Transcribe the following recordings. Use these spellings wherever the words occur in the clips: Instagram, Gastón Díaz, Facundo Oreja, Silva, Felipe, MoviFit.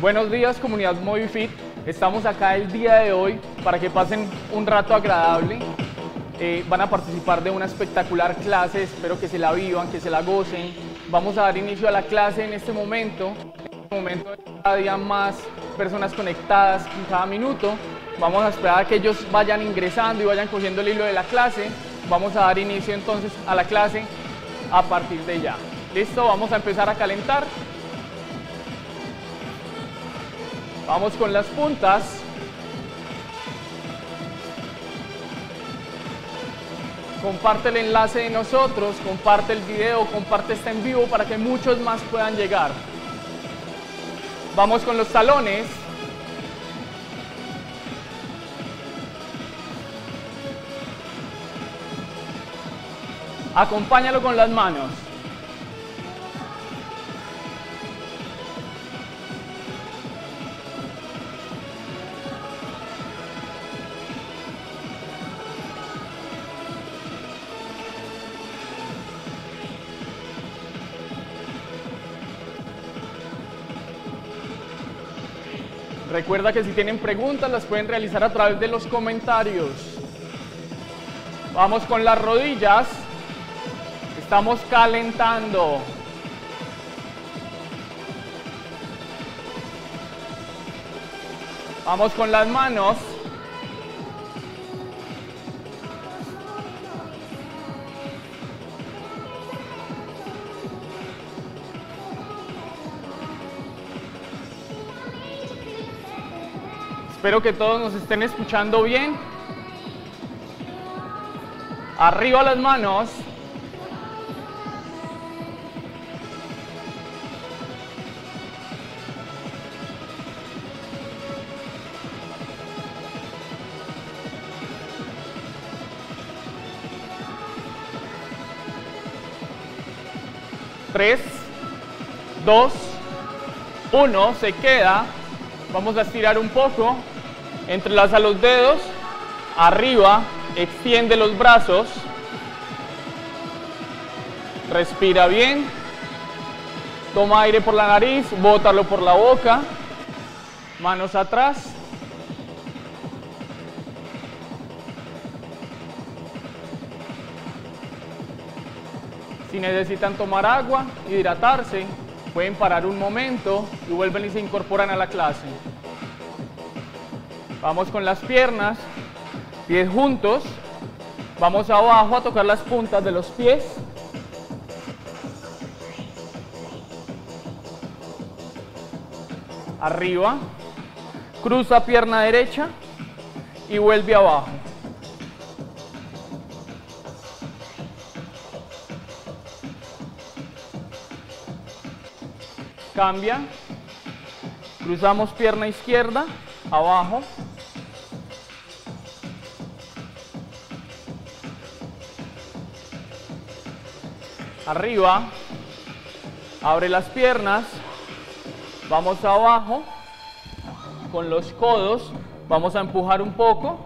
Buenos días, comunidad MoviFit. Estamos acá el día de hoy para que pasen un rato agradable. Van a participar de una espectacular clase, espero que se la vivan, que se la gocen. Vamos a dar inicio a la clase en este momento. En este momento cada día más personas conectadas en cada minuto. Vamos a esperar a que ellos vayan ingresando y vayan cogiendo el hilo de la clase. Vamos a dar inicio entonces a la clase a partir de ya. Listo, vamos a empezar a calentar. Vamos con las puntas. Comparte el enlace de nosotros, comparte el video, comparte este en vivo para que muchos más puedan llegar. Vamos con los talones. Acompáñalo con las manos. Recuerda que si tienen preguntas las pueden realizar a través de los comentarios. Vamos con las rodillas. Estamos calentando. Vamos con las manos. Espero que todos nos estén escuchando bien. Arriba las manos. Tres, dos, uno, se queda. Vamos a estirar un poco. Entrelaza los dedos, arriba, extiende los brazos, respira bien, toma aire por la nariz, bótalo por la boca, manos atrás. Si necesitan tomar agua, hidratarse, pueden parar un momento y vuelven y se incorporan a la clase. Vamos con las piernas, pies juntos, vamos abajo a tocar las puntas de los pies. Arriba, cruza pierna derecha y vuelve abajo. Cambia, cruzamos pierna izquierda, abajo. Arriba, abre las piernas, vamos abajo, con los codos, vamos a empujar un poco.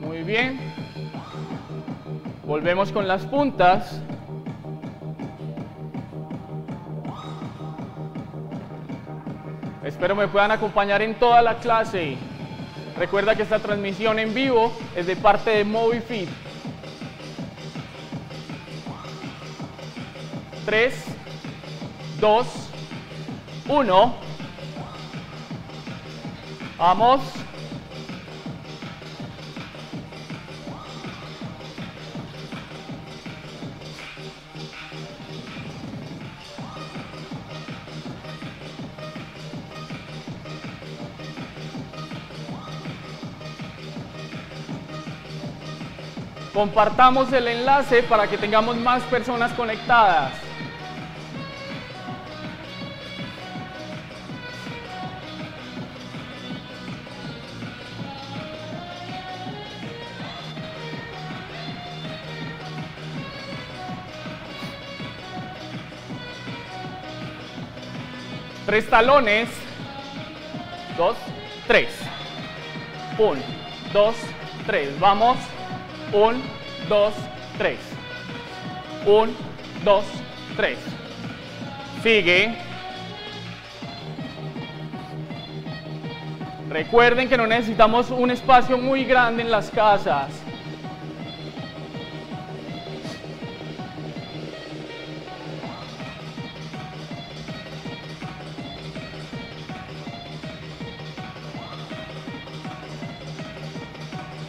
Muy bien, volvemos con las puntas. Espero me puedan acompañar en toda la clase. Recuerda que esta transmisión en vivo es de parte de MoviFit. 3, 2, 1. Vamos. Compartamos el enlace para que tengamos más personas conectadas. Tres talones. Dos, tres. Un, dos, tres. Vamos. 1, 2, 3. 1, 2, 3. Sigue. Recuerden que no necesitamos un espacio muy grande en las casas.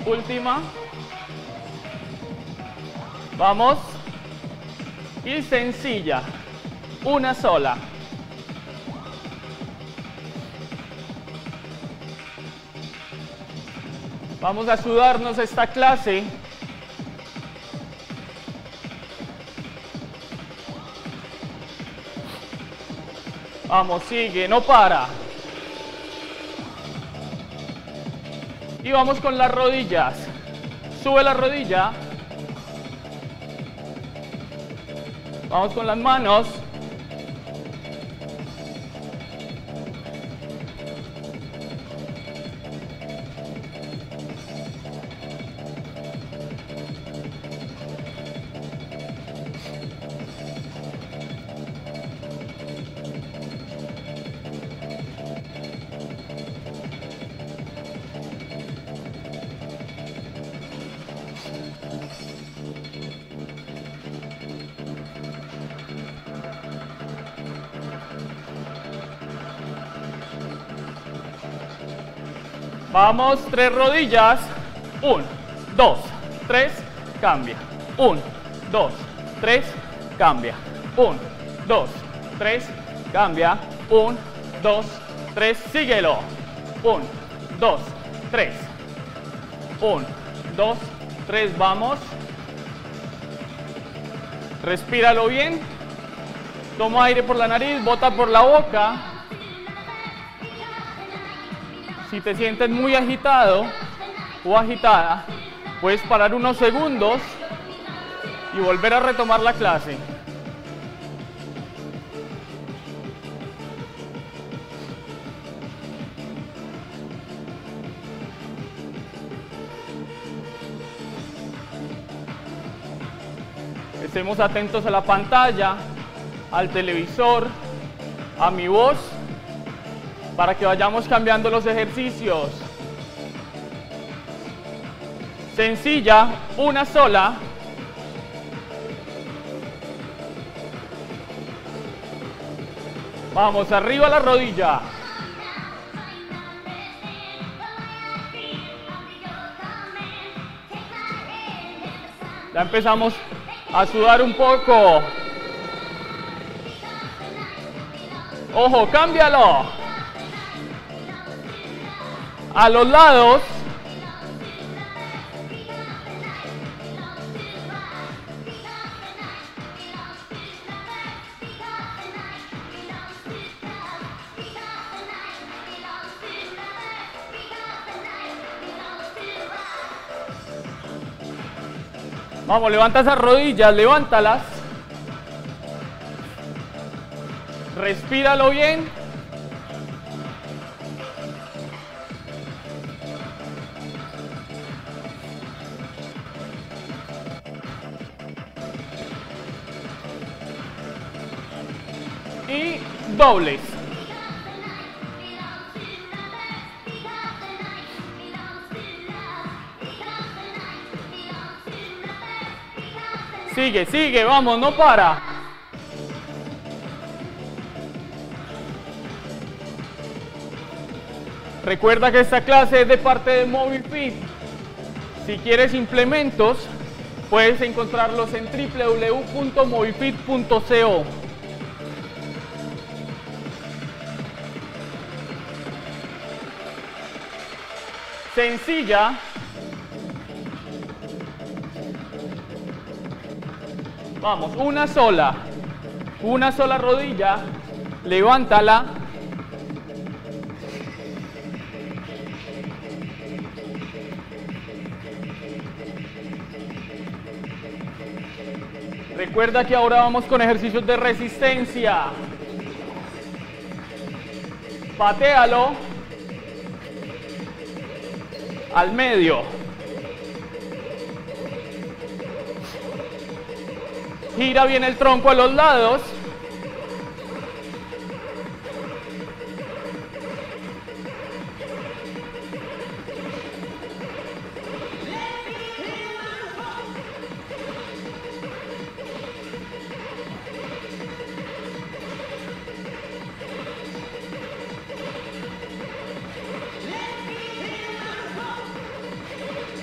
Última. Vamos. Y sencilla. Una sola. Vamos a sudarnos esta clase. Vamos, sigue, no para. Y vamos con las rodillas. Sube la rodilla. Vamos con las manos. Vamos, 3 rodillas, 1, 2, 3, cambia, 1, 2, 3, cambia, 1, 2, 3, cambia, 1, 2, 3, síguelo, 1, 2, 3, 1, 2, 3, vamos, respíralo bien, toma aire por la nariz, bota por la boca. Si te sientes muy agitado o agitada, puedes parar unos segundos y volver a retomar la clase. Estemos atentos a la pantalla, al televisor, a mi voz, para que vayamos cambiando los ejercicios. Sencilla, una sola. Vamos, arriba la rodilla. Ya empezamos a sudar un poco. Ojo, cámbialo. A los lados. Vamos, levanta esas rodillas, levántalas. Respíralo bien. Y dobles. Sigue, sigue, vamos, no para. Recuerda que esta clase es de parte de MoviFit. Si quieres implementos, puedes encontrarlos en www.movifit.co. Sencilla. Vamos, una sola. Una sola rodilla. Levántala. Recuerda que ahora vamos con ejercicios de resistencia. Patéalo al medio. Gira bien el tronco a los lados.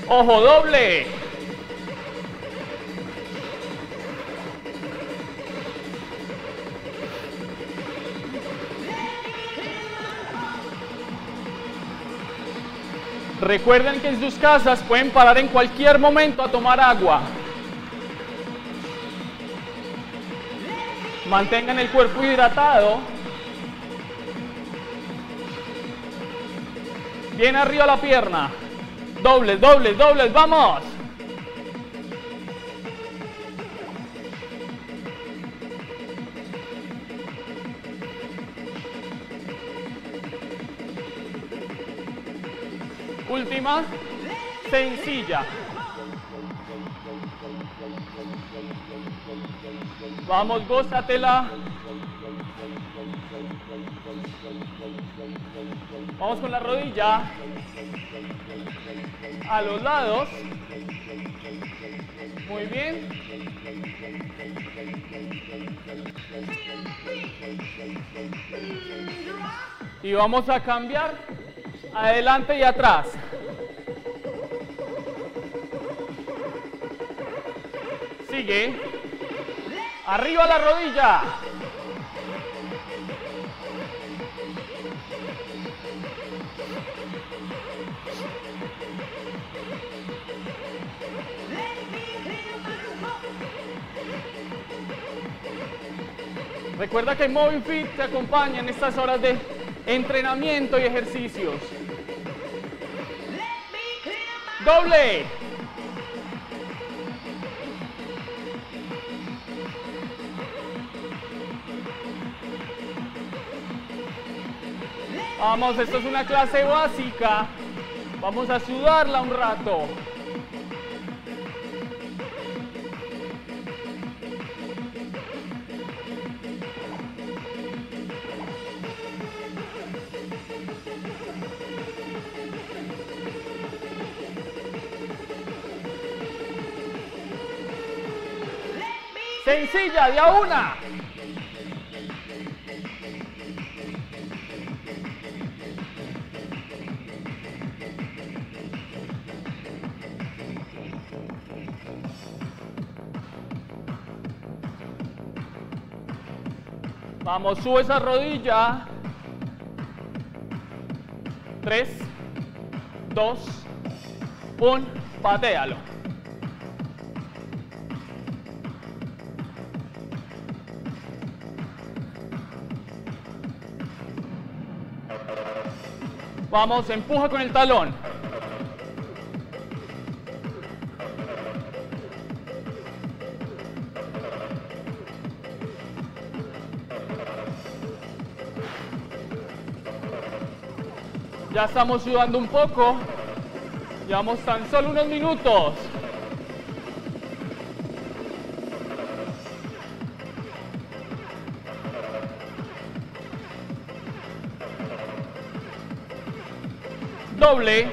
Ojo doble. Recuerden que en sus casas pueden parar en cualquier momento a tomar agua. Mantengan el cuerpo hidratado. Bien arriba la pierna. Dobles, dobles, dobles, vamos. Última, sencilla. Vamos, gózatela. Vamos con la rodilla a los lados. Muy bien. Y vamos a cambiar adelante y atrás. Sigue. Arriba la rodilla. Recuerda que MoviFit te acompaña en estas horas de entrenamiento y ejercicios. Doble. Vamos, esto es una clase básica. Vamos a sudarla un rato. Sencilla, de a una. Vamos, sube esa rodilla. 3, 2, 1, patéalo. Vamos, empuja con el talón. Ya estamos sudando un poco. Llevamos tan solo unos minutos. Doble.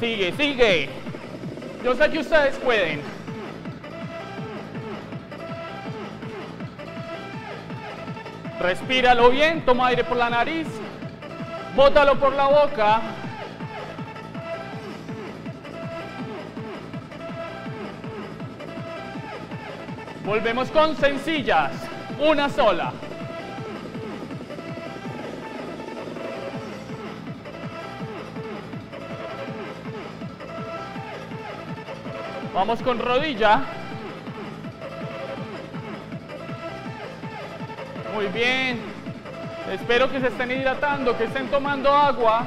Sigue, sigue. Yo sé que ustedes pueden. Respíralo bien, toma aire por la nariz, bótalo por la boca. Volvemos con sencillas, una sola. Vamos con rodilla. Muy bien. Espero que se estén hidratando, que estén tomando agua.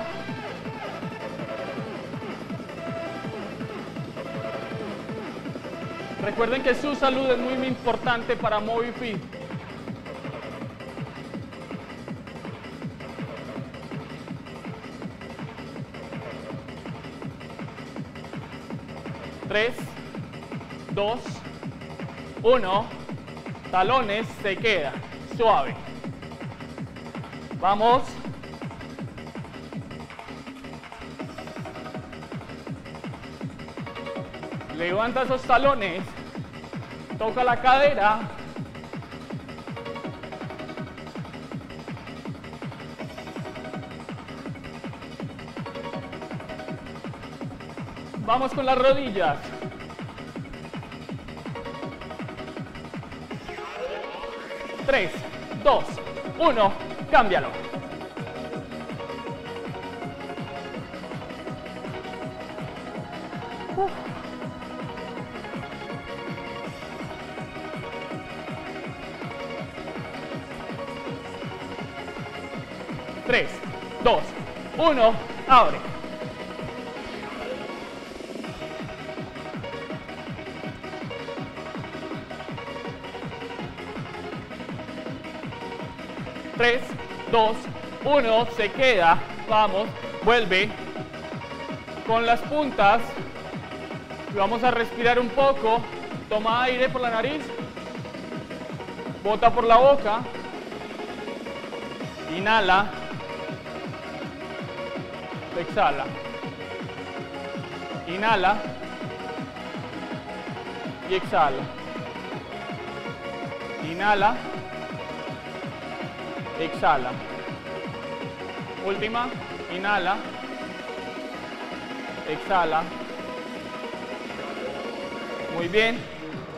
Recuerden que su salud es muy importante para MoviFit. 3, 2, 1. Talones, se queda. Suave. Vamos. Levanta esos talones. Toca la cadera. Vamos con las rodillas. Tres, dos, uno, cámbialo. Tres, dos, uno, abre. Tres, dos, uno, se queda. Vamos, vuelve con las puntas. Vamos a respirar un poco. Toma aire por la nariz. Bota por la boca. Inhala. Exhala. Inhala. Y exhala. Inhala. Exhala. Última. Inhala. Exhala. Muy bien.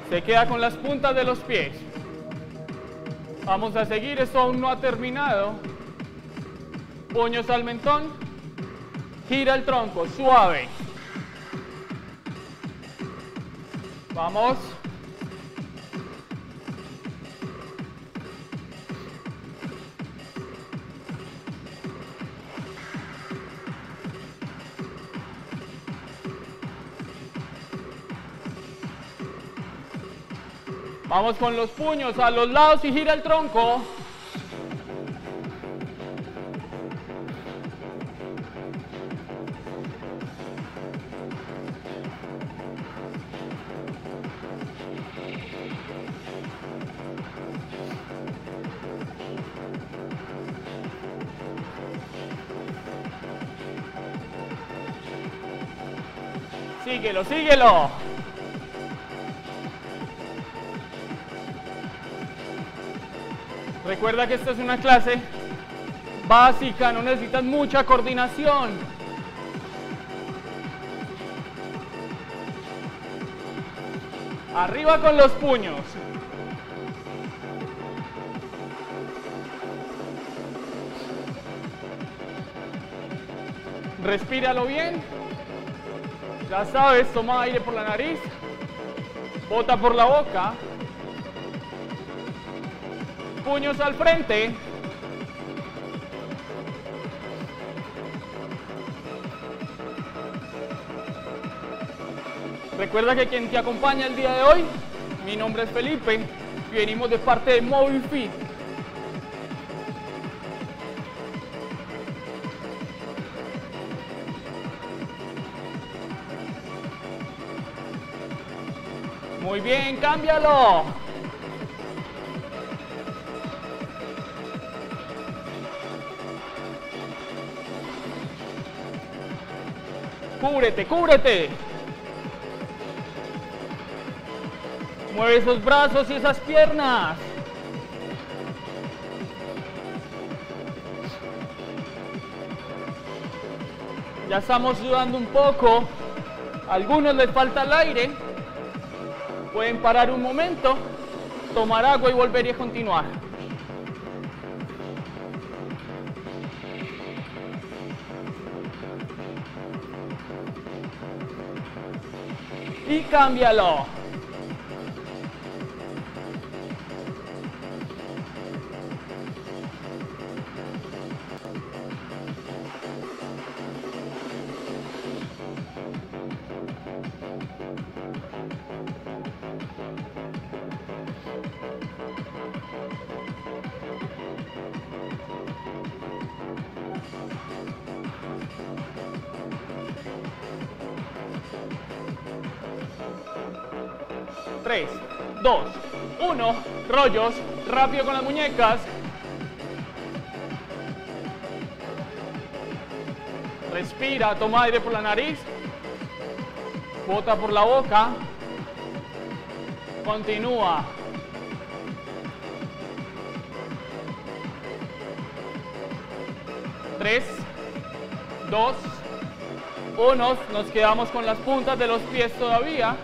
Se queda con las puntas de los pies. Vamos a seguir. Esto aún no ha terminado. Puños al mentón. Gira el tronco, suave. Vamos. Vamos con los puños a los lados y gira el tronco. Síguelo, síguelo. Recuerda que esta es una clase básica, no necesitas mucha coordinación. Arriba con los puños. Respíralo bien. Ya sabes, toma aire por la nariz, bota por la boca, puños al frente, recuerda que quien te acompaña el día de hoy, mi nombre es Felipe, y venimos de parte de MoviFit. Muy bien, cámbialo. Cúbrete, cúbrete. Mueve esos brazos y esas piernas. Ya estamos sudando un poco. A algunos les falta el aire. Pueden parar un momento, tomar agua y volver a continuar. Y cámbialo. 3, 2, 1, rollos, rápido con las muñecas. Respira, toma aire por la nariz, bota por la boca, continúa. Tres, dos, uno, nos quedamos con las puntas de los pies todavía.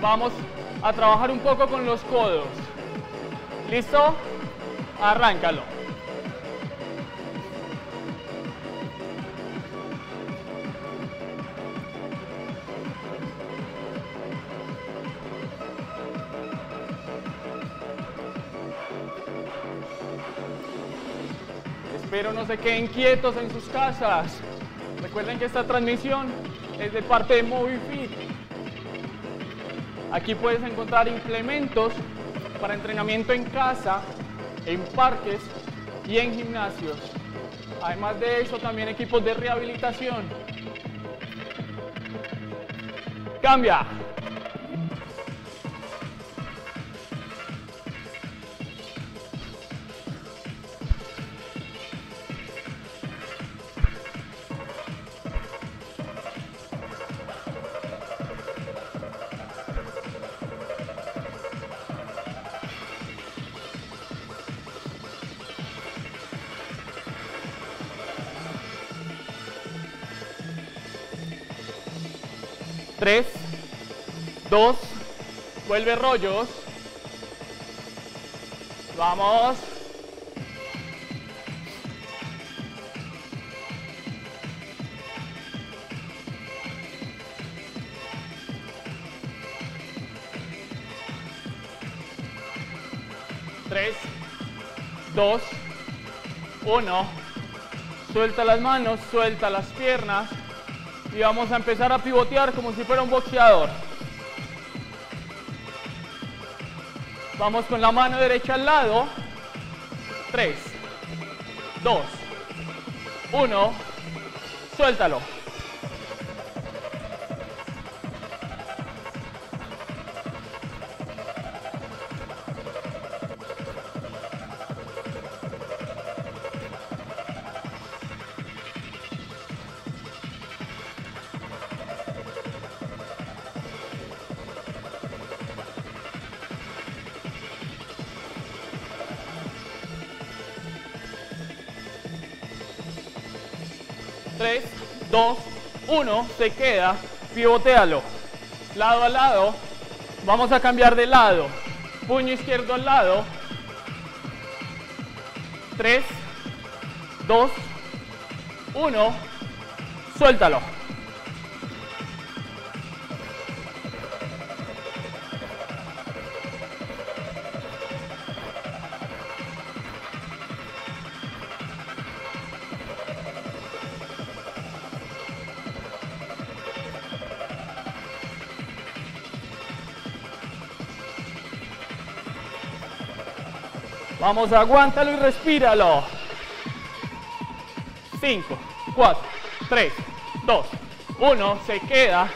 Vamos a trabajar un poco con los codos. ¿Listo? Arráncalo. Pero no se queden quietos en sus casas. Recuerden que esta transmisión es de parte de MoviFit. Aquí puedes encontrar implementos para entrenamiento en casa, en parques y en gimnasios. Además de eso, también equipos de rehabilitación. Cambia. Tres, dos, vuelve rollos, vamos, tres, dos, uno, suelta las manos, suelta las piernas. Y vamos a empezar a pivotear como si fuera un boxeador. Vamos con la mano derecha al lado. 3, 2, 1, suéltalo. Dos, uno, se queda, pivotéalo, lado a lado, vamos a cambiar de lado, puño izquierdo al lado, 3, 2, 1, suéltalo. Vamos, aguántalo y respíralo. 5, 4, 3, 2, 1, se queda.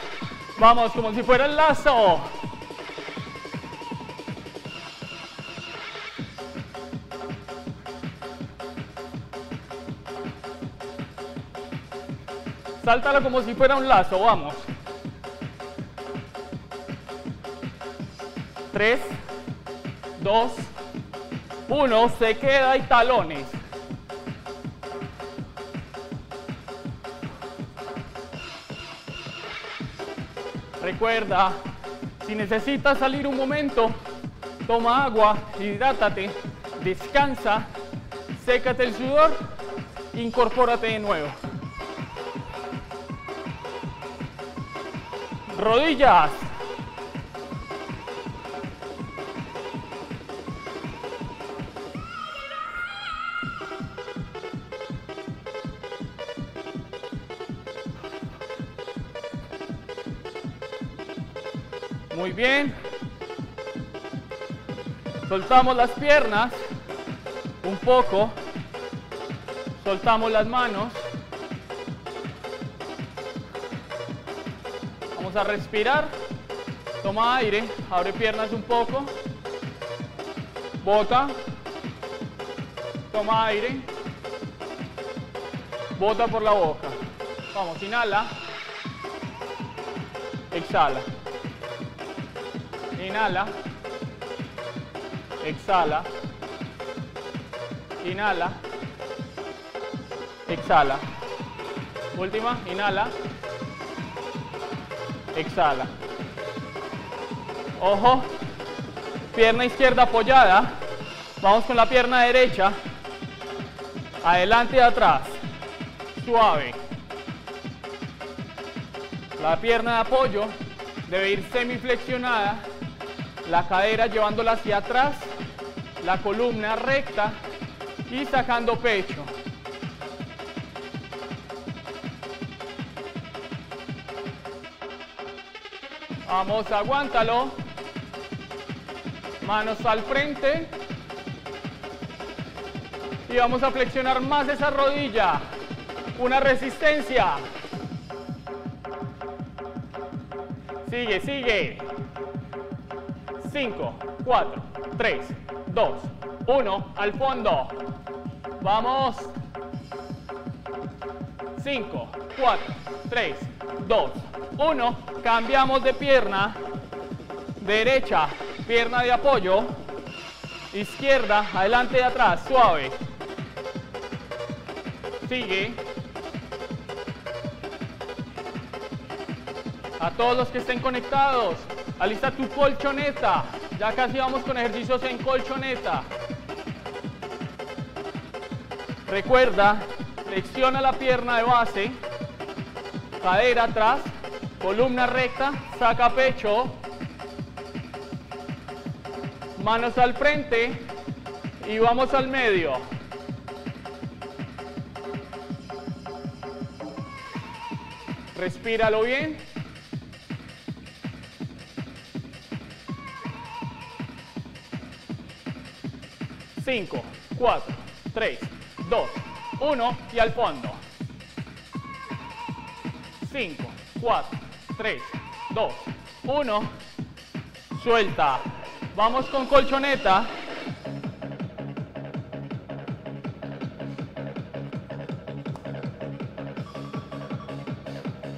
Vamos, como si fuera el lazo. Sáltalo como si fuera un lazo, vamos. 3, 2, 1. Uno, se queda y talones. Recuerda, si necesitas salir un momento, toma agua, hidrátate, descansa, sécate el sudor, incorpórate de nuevo. Rodillas. Muy bien, soltamos las piernas un poco, soltamos las manos, vamos a respirar Toma aire, abre piernas un poco. Bota. Toma aire. Bota por la boca. Vamos, inhala. Exhala. Inhala. Exhala. Inhala. Exhala. Última, inhala. Exhala. Ojo, pierna izquierda apoyada. Vamos con la pierna derecha. Adelante y atrás. Suave. La pierna de apoyo debe ir semiflexionada. La cadera llevándola hacia atrás. La columna recta. Y sacando pecho. Vamos, aguántalo. Manos al frente. Y vamos a flexionar más esa rodilla. Una resistencia. Sigue, sigue. 5, 4, 3, 2, 1. Al fondo. Vamos. 5, 4, 3, 2, 1. Cambiamos de pierna. Derecha, pierna de apoyo. Izquierda, adelante y atrás. Suave. Sigue. A todos los que estén conectados, alista tu colchoneta. Ya casi vamos con ejercicios en colchoneta. Recuerda, flexiona la pierna de base, cadera atrás, columna recta, saca pecho, manos al frente y vamos al medio. Respíralo bien. Cinco, cuatro, tres, 2, 1 y al fondo. 5, 4, 3, 2, 1. Suelta. Vamos con colchoneta.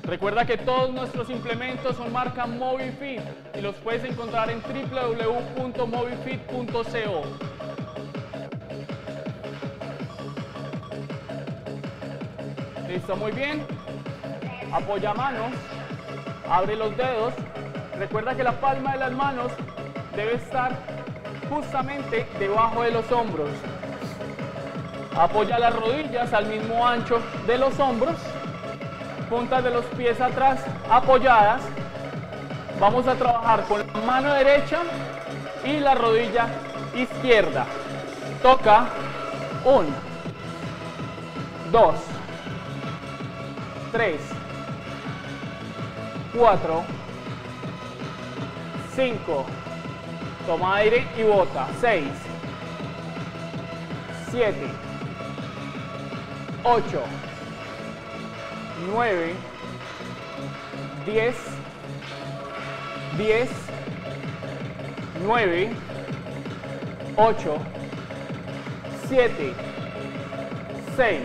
Recuerda que todos nuestros implementos son marca MoviFit y los puedes encontrar en www.movifit.co. Listo, muy bien. Apoya manos, abre los dedos. Recuerda que la palma de las manos debe estar justamente debajo de los hombros. Apoya las rodillas al mismo ancho de los hombros. Puntas de los pies atrás apoyadas. Vamos a trabajar con la mano derecha y la rodilla izquierda. Toca. 1, 2, 3, 4, 5, toma aire y bota, 6, 7, 8, 9, 10, 9, 8, 7, 6,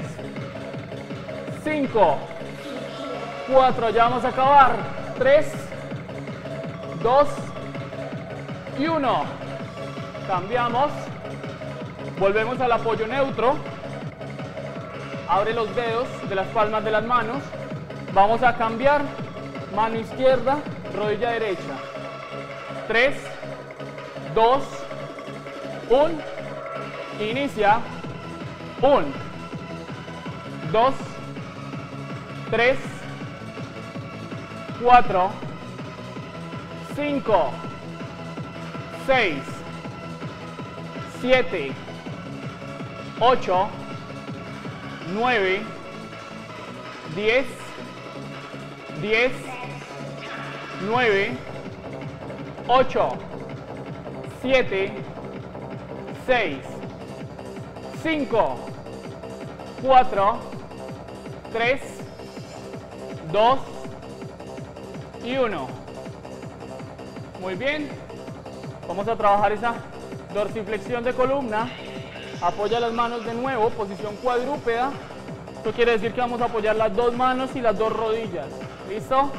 5, 4, ya vamos a acabar. 3, 2 y 1. Cambiamos. Volvemos al apoyo neutro. Abre los dedos de las palmas de las manos. Vamos a cambiar. Mano izquierda, rodilla derecha. 3, 2, 1. Inicia. 1, 2, 3, 4, 5, 6, 7, 8, 9, 10, 10, 9, 8, 7, 6, 5, 4, 3, 2 y 1. Muy bien. Vamos a trabajar esa dorsiflexión de columna. Apoya las manos de nuevo, posición cuadrúpeda. Esto quiere decir que vamos a apoyar las dos manos y las dos rodillas. ¿Listo?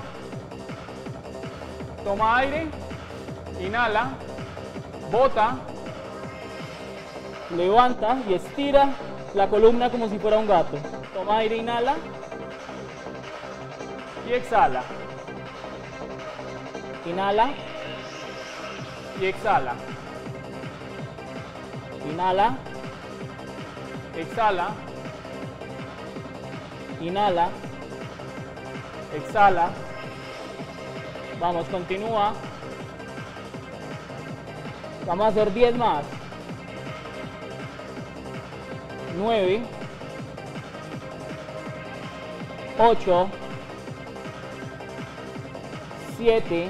Toma aire, inhala, bota, levanta y estira la columna como si fuera un gato. Toma aire, inhala y exhala. Inhala y exhala. Inhala, exhala. Inhala, exhala. Vamos, continúa. Vamos a hacer 10 más. 9, 8, 7,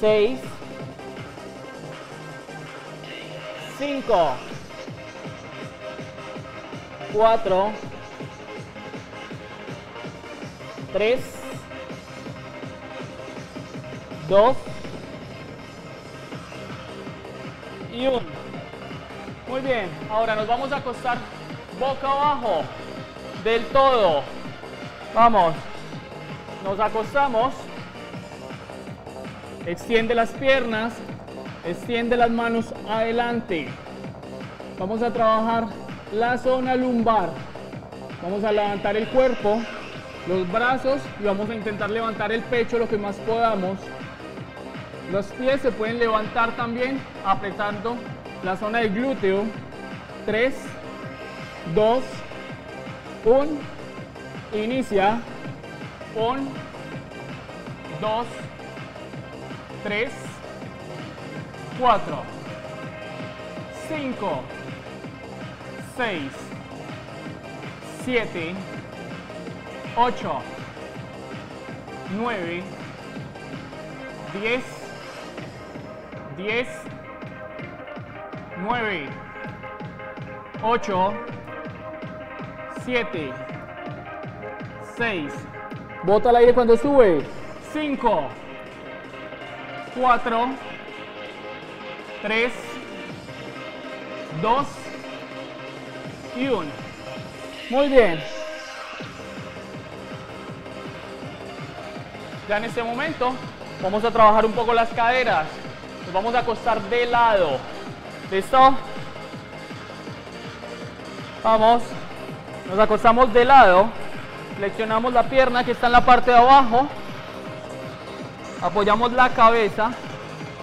6, 5, 4, 3, 2 y 1. Muy bien, ahora nos vamos a acostar boca abajo del todo. Vamos, nos acostamos, extiende las piernas, extiende las manos adelante. Vamos a trabajar la zona lumbar. Vamos a levantar el cuerpo, los brazos y vamos a intentar levantar el pecho lo que más podamos. Los pies se pueden levantar también apretando la zona del glúteo. 3, 2, 1, inicia. 1, 2, 3, 4, 5, 6, 7, 8, 9, 10, 10, 9, 8, 7, 6, bota al aire cuando sube, 5, 4, 3, 2 y 1. Muy bien. Ya en este momento vamos a trabajar un poco las caderas. Nos vamos a acostar de lado. ¿Listo? Vamos. Nos acostamos de lado. Flexionamos la pierna que está en la parte de abajo. Apoyamos la cabeza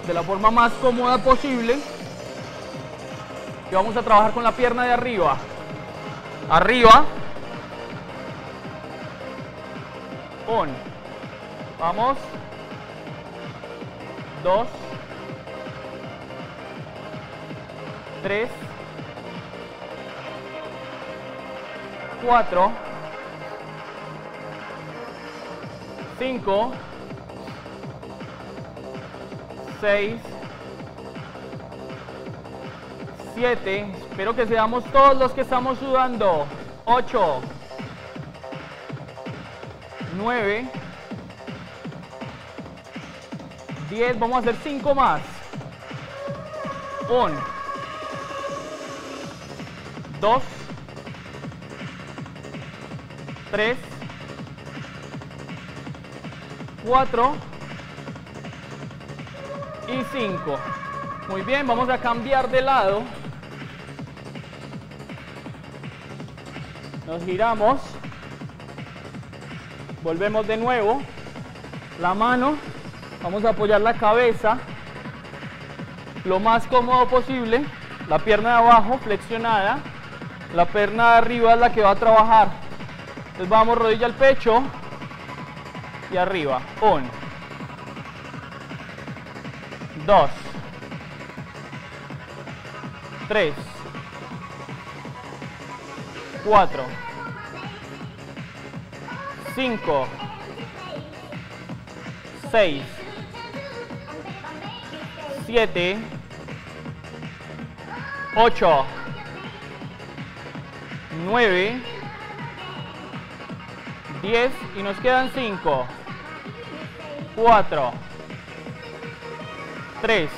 de la forma más cómoda posible. Y vamos a trabajar con la pierna de arriba. Arriba. On. Vamos, 2, 3, 4, 5, 6, 7, espero que seamos todos los que estamos sudando, 8, 9, 10, vamos a hacer 5 más. 1, 2, 3, 4 y 5. Muy bien, vamos a cambiar de lado. Nos giramos. Volvemos de nuevo. La mano. Vamos a apoyar la cabeza lo más cómodo posible, la pierna de abajo flexionada, la pierna de arriba es la que va a trabajar. Entonces vamos rodilla al pecho y arriba. 1, 2, 3, 4, 5, 6, 7, 8, 9, 10 y nos quedan 5, 4, 3,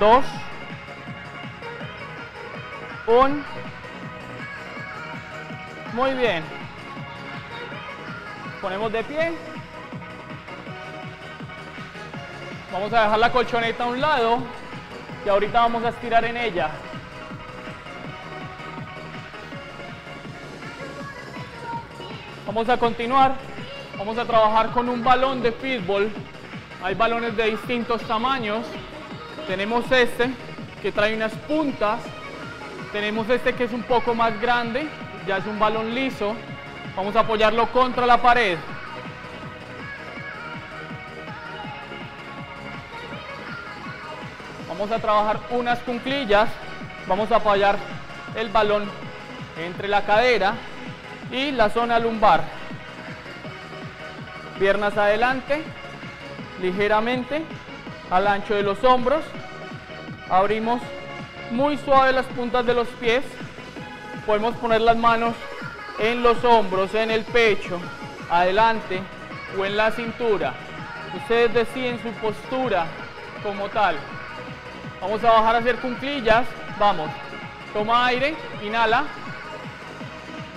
2, 1. Muy bien. Ponemos de pie. Vamos a dejar la colchoneta a un lado y ahorita vamos a estirar en ella. Vamos a continuar, vamos a trabajar con un balón de fútbol. Hay balones de distintos tamaños. Tenemos este que trae unas puntas, tenemos este que es un poco más grande, ya es un balón liso. Vamos a apoyarlo contra la pared. Vamos a trabajar unas cuclillas, vamos a apoyar el balón entre la cadera y la zona lumbar. Piernas adelante, ligeramente, al ancho de los hombros. Abrimos muy suave las puntas de los pies. Podemos poner las manos en los hombros, en el pecho, adelante o en la cintura. Ustedes deciden su postura como tal. Vamos a bajar a hacer cuclillas. Vamos. Toma aire, inhala.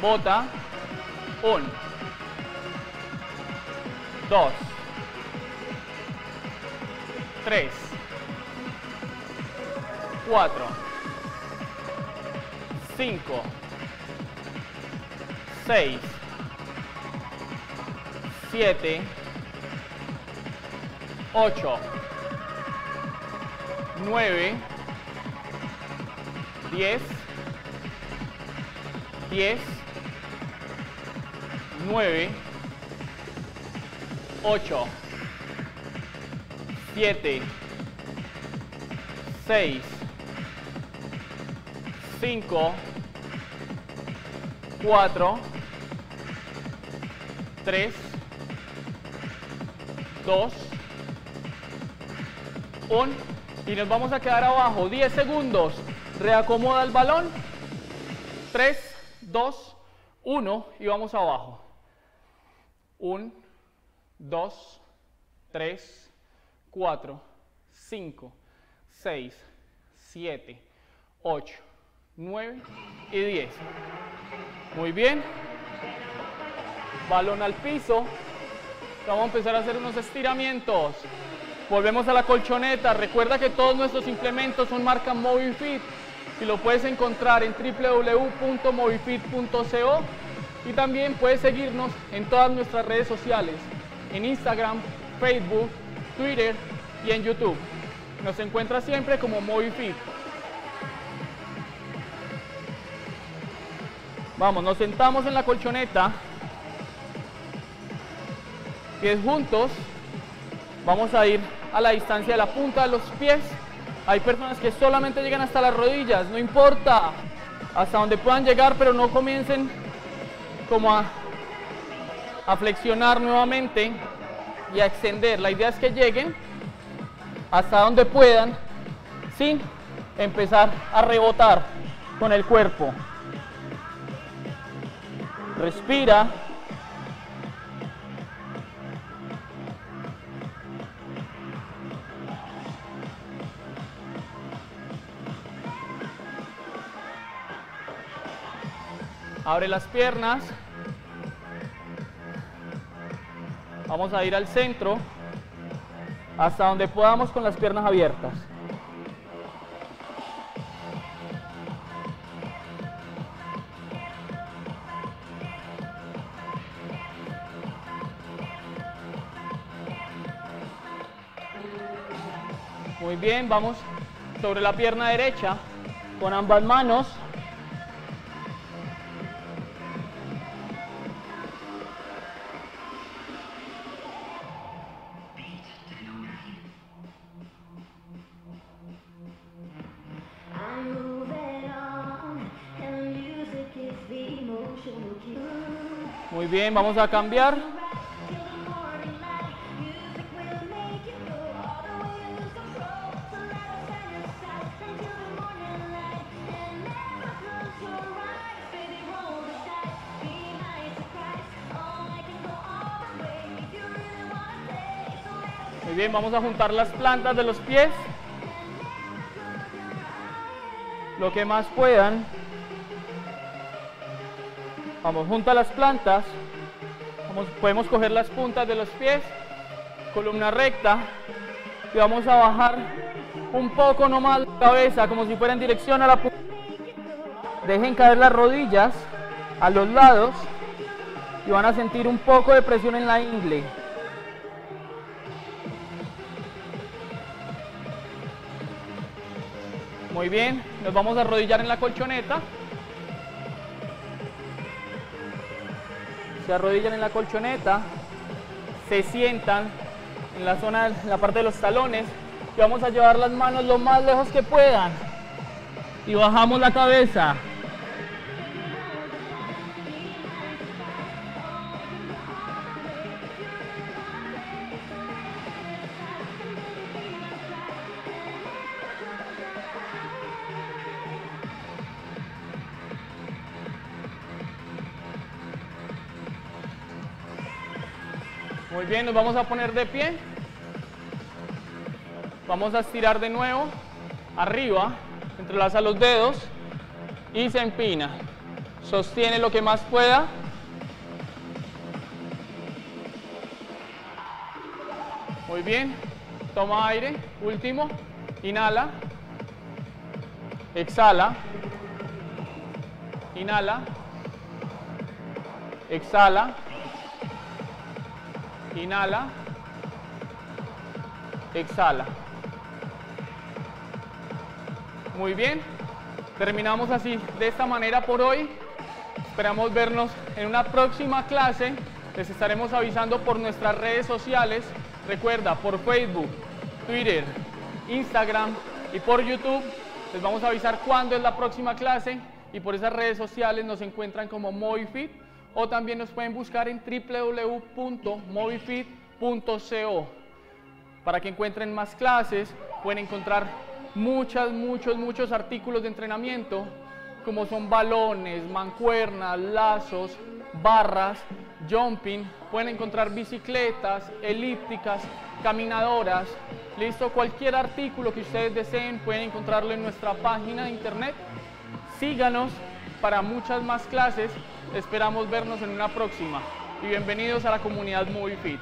Bota. 4, 5, 6, 7, 8, 9, 10, 10, 9, 8, 7, 6, 5, 4, 3, 2, 1 y nos vamos a quedar abajo 10 segundos. Reacomoda el balón, 3, 2, 1 y vamos abajo. 1, 2, 3, 4, 5, 6, 7, 8, 9 y 10. Muy bien. Balón al piso. Vamos a empezar a hacer unos estiramientos. Volvemos a la colchoneta. Recuerda que todos nuestros implementos son marca MoviFit y lo puedes encontrar en www.movifit.co. Y también puedes seguirnos en todas nuestras redes sociales, en Instagram, Facebook, Twitter y en YouTube. Nos encuentras siempre como MoviFit. Vamos, nos sentamos en la colchoneta, pies juntos. Vamos a ir a la distancia de la punta de los pies. Hay personas que solamente llegan hasta las rodillas, no importa, hasta donde puedan llegar, pero no comiencen como a flexionar nuevamente y a extender. La idea es que lleguen hasta donde puedan sin empezar a rebotar con el cuerpo. Respira. Abre las piernas. Vamos a ir al centro, hasta donde podamos con las piernas abiertas. Muy bien, vamos sobre la pierna derecha con ambas manos. Muy bien, vamos a cambiar. bien, vamos a juntar las plantas de los pies lo que más puedan. Vamos, junta las plantas. Vamos, podemos coger las puntas de los pies, columna recta, y vamos a bajar un poco nomás la cabeza, como si fuera en dirección a la punta. Dejen caer las rodillas a los lados y van a sentir un poco de presión en la ingle. Muy bien, nos vamos a arrodillar en la colchoneta. Se arrodillan en la colchoneta, se sientan en la zona, en la parte de los talones, y vamos a llevar las manos lo más lejos que puedan. Y bajamos la cabeza. Muy bien, nos vamos a poner de pie. Vamos a estirar de nuevo, arriba, entrelaza los dedos y se empina. Sostiene lo que más pueda. Muy bien, toma aire, último, inhala, exhala, inhala, exhala. Inhala, exhala. Muy bien, terminamos así, de esta manera por hoy. Esperamos vernos en una próxima clase. Les estaremos avisando por nuestras redes sociales. Recuerda, por Facebook, Twitter, Instagram y por YouTube. Les vamos a avisar cuándo es la próxima clase, y por esas redes sociales nos encuentran como MoviFit. O también nos pueden buscar en www.movifit.co para que encuentren más clases. Pueden encontrar muchos artículos de entrenamiento, como son balones, mancuernas, lazos, barras, jumping. Pueden encontrar bicicletas, elípticas, caminadoras. Listo, cualquier artículo que ustedes deseen pueden encontrarlo en nuestra página de internet. Síganos para muchas más clases. Esperamos vernos en una próxima y bienvenidos a la comunidad MoviFit.